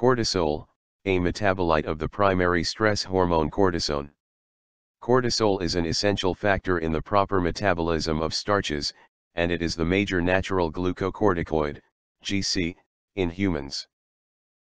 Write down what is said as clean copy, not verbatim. Cortisol, a metabolite of the primary stress hormone cortisone. Cortisol is an essential factor in the proper metabolism of starches, and it is the major natural glucocorticoid, GC, in humans.